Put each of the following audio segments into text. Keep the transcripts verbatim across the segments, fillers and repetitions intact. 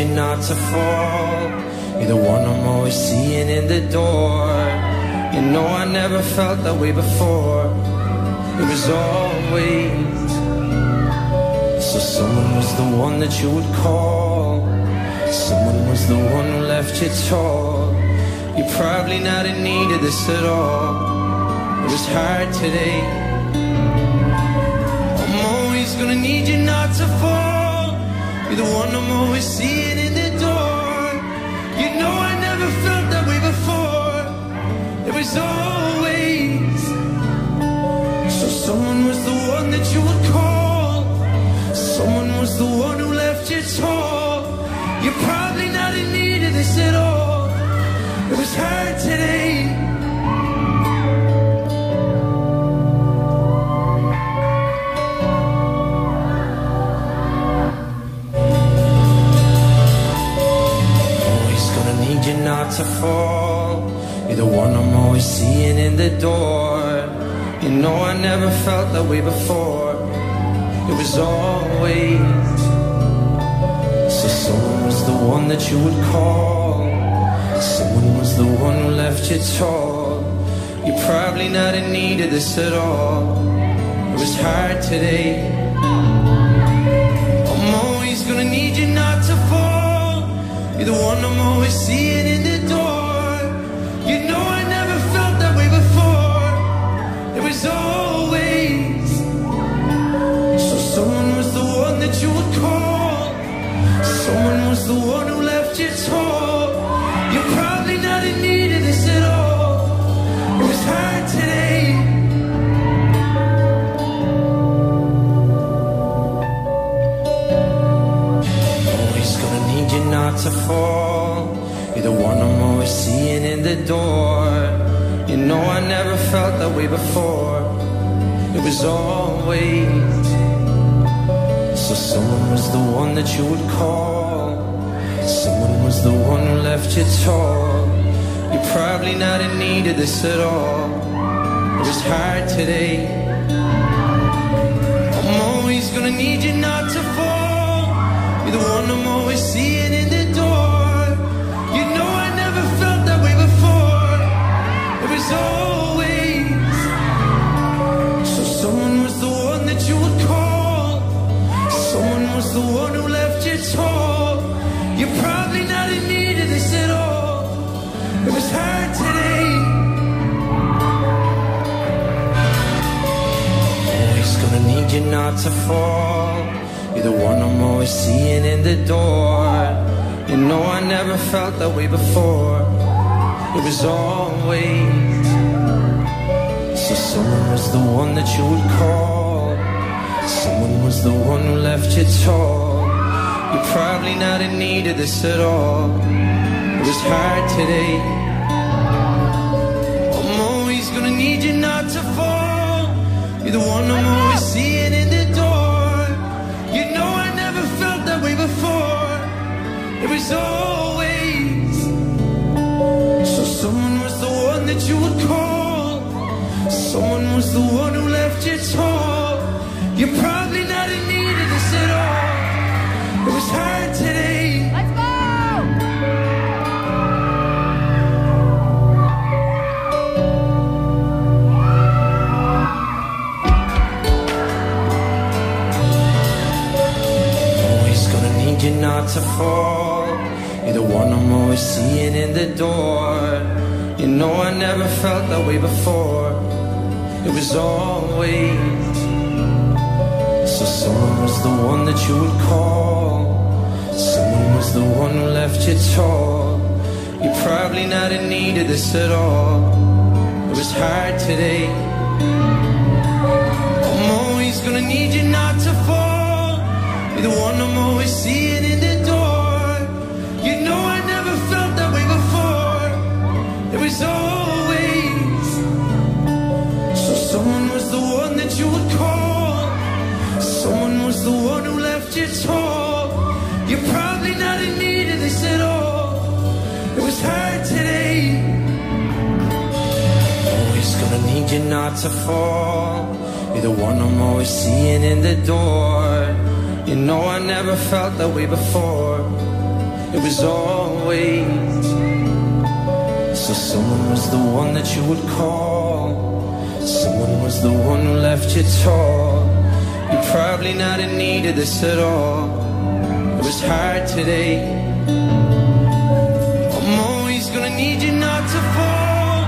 you not to fall. You're the one I'm always seeing in the door. You know I never felt that way before. It was always so someone was the one that you would call. Someone was the one who left you tall. You're probably not in need of this at all. It was hard today. I'm always gonna need you not to fall. You're the one I'm always seeing in the door. You know I never felt that way before. It was always so someone was the one that you would call. Someone was the one who left you tall. You're probably not in need of this at all. It was hard today. Always gonna need you not to fall. You're the one I'm always seeing in the door. You know I never felt that way before. It was always so someone was the one that you would call. Someone was the one who left you tall. You're probably not in need of this at all. It was hard today. I'm always gonna need you not to fall. You're the one I'm always seeing in the door. You know I never felt that way before. It was always so someone was the one that you would call. Someone was the one who left you tall. You're probably not in need of this at all. It was hard today. Always gonna need you not to fall. You're the one I'm always seeing in the door. You know I never felt that way before. It was always so someone was the one that you would call. Someone was the one who left you tall. You're probably not in need of this at all. It was hard today. I'm always gonna need you not to fall. You're the one I'm always seeing in the door. You know I never felt that way before. It was always so someone was the one that you would call. Someone was the one who left you tall. You're probably not in need of this at all. It was hard today. Always gonna need you not to fall. You're the one I'm always seeing in the door. You know I never felt that way before. It was always so someone was the one that you would call. Someone was the one who left you tall. You're probably not in need of this at all. It was hard today. I'm always gonna need you not to fall. You're the one I'm always seeing in the door. You know I never felt that way before. It was always so someone was the one that you would call. Someone was the one who left you tall. You're probably not in need of this at all. It was hard today. Let's go! Always gonna need you not to fall. You're the one I'm always seeing in the door. You know I never felt that way before. It was always so someone was the one that you would call. Someone was the one who left you tall. You're probably not in need of this at all. It was hard today. I'm always gonna need you not to fall. You're the one I'm always seeing in the door. You know I never felt that way before. It was always so someone was the one that you would call. Someone was the one who left you tall. You're probably not in need of this at all. It was hard today. Always gonna need you not to fall. You're the one I'm always seeing in the door. You know I never felt that way before. It was always so someone was the one that you would call, someone was the one who left you tall. You're probably not in need of this at all. It was hard today. I'm always gonna need you not to fall.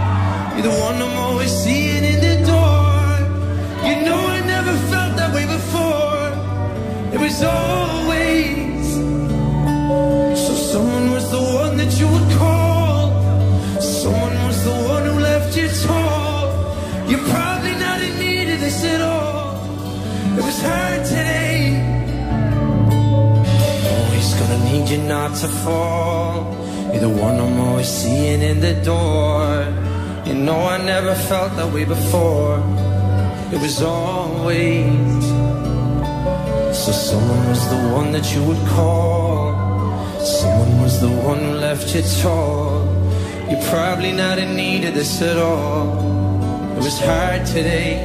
You're the one I'm always seeing in the door. You know I never felt that way before. It was always so someone was the one that you would call, someone was the one who left you tall. You're probably not in need of this at all. It was hard today. I'm always gonna need you not to fall. You're the one I'm always seeing in the door. You know I never felt that way before. It was always so someone was the one that you would call, someone was the one who left you tall. You're probably not in need of this at all. It was hard today.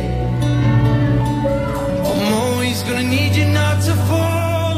I'm always gonna need you not to fall.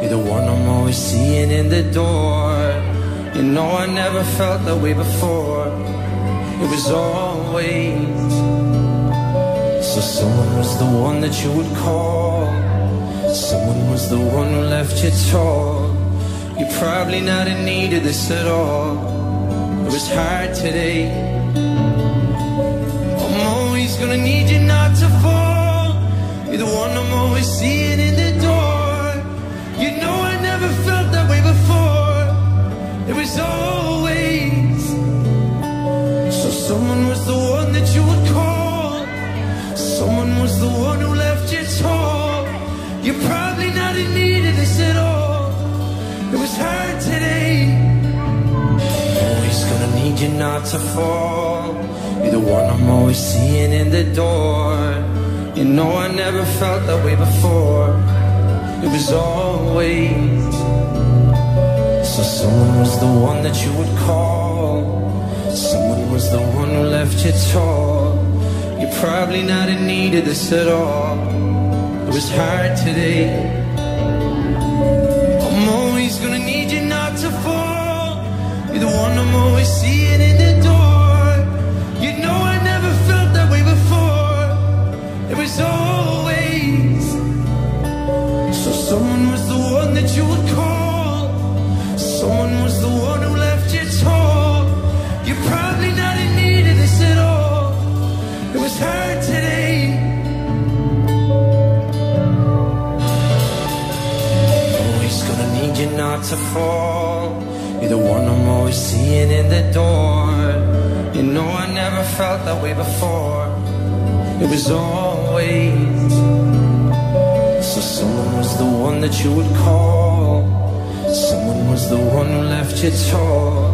You're the one I'm always seeing in the door. You know I never felt that way before. It was always so someone was the one that you would call, someone was the one who left you tall. You're probably not in need of this at all. It was hard today. I'm always gonna need you not to fall. You're the one I'm always seeing in the door. You know I never felt that way before. It was always so someone was the one that you would call, someone was the one who left you tall. You're probably not in need of this at all. It was hard today. I'm always gonna need you not to fall. You're the one I'm always seeing in the door. You know I never felt that way before. It was always so someone was the one that you would call, someone was the one who left you tall. You're probably not in need of this at all. It was hard today. I'm always gonna need you not to fall. You're the one I'm always seeing in the door. You know I never felt that way before. It was always so someone was the one that you would call, someone was the one who left you tall.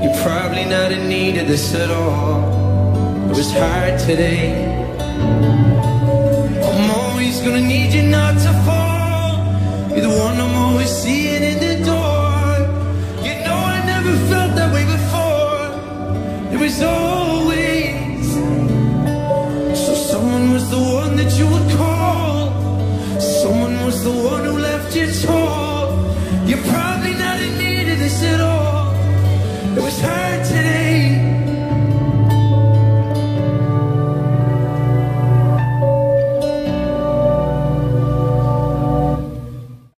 You're probably not in need of this at all. It was hard today. I'm always gonna need you not to fall. You're the one I'm always seeing in the door. You know I never felt that way before. It was always so someone was the one that you would call, someone was the one who left you tall. You're probably not in need of this at all. It was hard today. Need you not to fall. You're the one I'm always seeing in the door. You know I never felt that way before. It was always so someone was the one that you would call, someone was the one who left you tall. You're probably not in need of this at all. It was hard today. I'm always gonna need you not to fall. You're the one I'm always seeing in the door. You know I never felt that way before. It was always so someone was the one that you would call, someone was the one who left you tall. You're probably not in need of this at all. It was her.